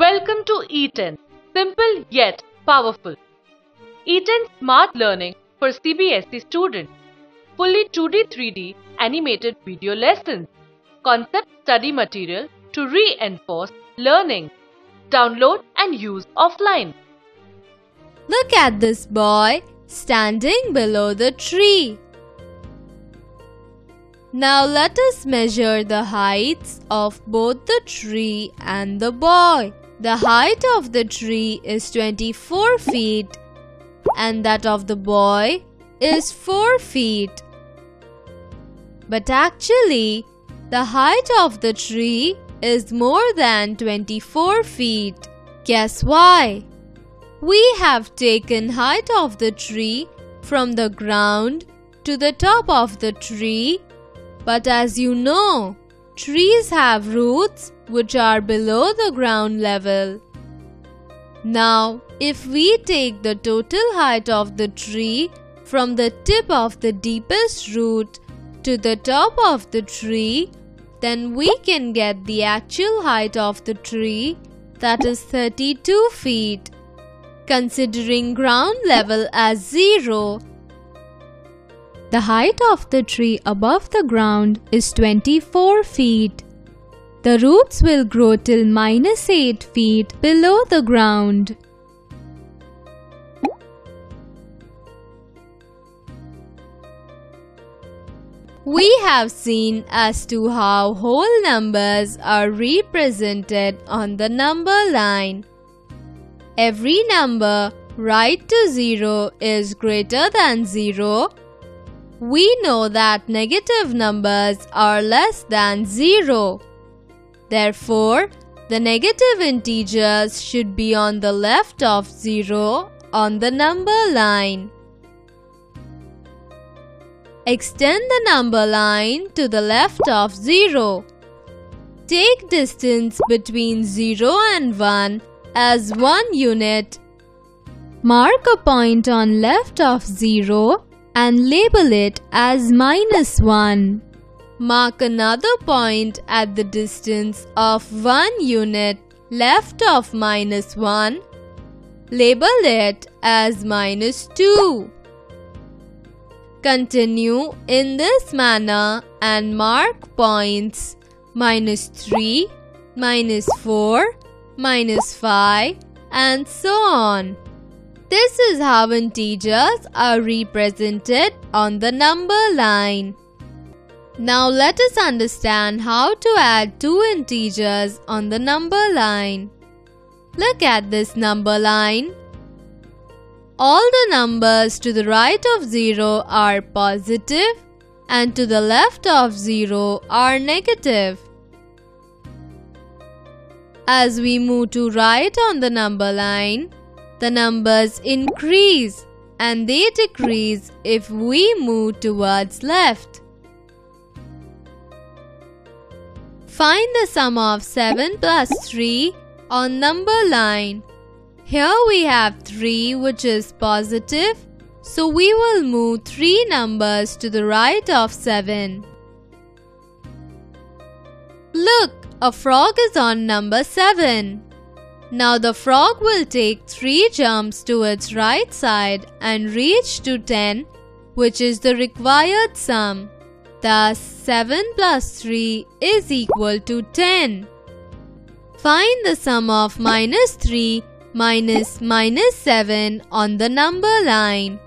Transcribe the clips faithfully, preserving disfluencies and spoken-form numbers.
Welcome to eTEN, simple yet powerful. eTEN Smart Learning for C B S E students. Fully two D three D animated video lessons. Concept study material to reinforce learning. Download and use offline. Look at this boy standing below the tree. Now let us measure the heights of both the tree and the boy. The height of the tree is twenty-four feet and that of the boy is four feet. But actually, the height of the tree is more than twenty-four feet. Guess why? We have taken height of the tree from the ground to the top of the tree. But as you know, trees have roots which are below the ground level. Now, if we take the total height of the tree from the tip of the deepest root to the top of the tree, then we can get the actual height of the tree, that is thirty-two feet. Considering ground level as zero, the height of the tree above the ground is twenty-four feet. The roots will grow till minus eight feet below the ground. We have seen as to how whole numbers are represented on the number line. Every number right to zero is greater than zero. We know that negative numbers are less than zero. Therefore, the negative integers should be on the left of zero on the number line. Extend the number line to the left of zero. Take distance between zero and one as one unit. Mark a point on left of zero and label it as minus one. Mark another point at the distance of one unit left of minus one. Label it as minus two. Continue in this manner and mark points minus three, minus four, minus five and so on. This is how integers are represented on the number line. Now let us understand how to add two integers on the number line. Look at this number line. All the numbers to the right of zero are positive and to the left of zero are negative. As we move to right on the number line, the numbers increase and they decrease if we move towards left. Find the sum of seven plus three on number line. Here we have three which is positive, so we will move three numbers to the right of seven. Look, a frog is on number seven. Now the frog will take three jumps to its right side and reach to ten, which is the required sum. Thus, seven plus three is equal to ten. Find the sum of minus three minus minus seven on the number line.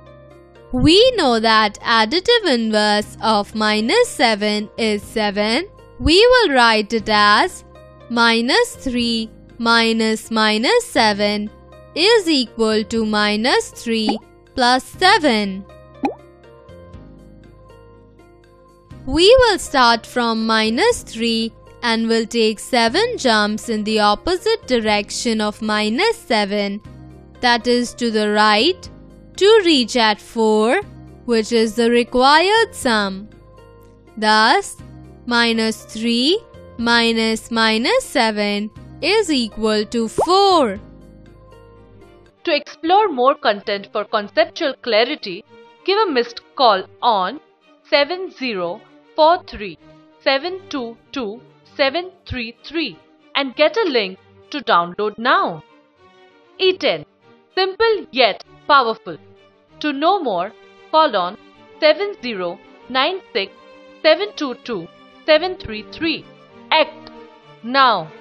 We know that additive inverse of minus seven is seven. We will write it as minus three minus minus seven is equal to minus three plus seven. We will start from minus three and will take seven jumps in the opposite direction of minus seven, that is to the right, to reach at four, which is the required sum. Thus, minus three minus minus seven is equal to four. To explore more content for conceptual clarity, give a missed call on seven zero four three seven two two seven three three and get a link to download now. eTEN, simple yet powerful. To know more, call on seven zero nine six seven two two seven three three. Act now.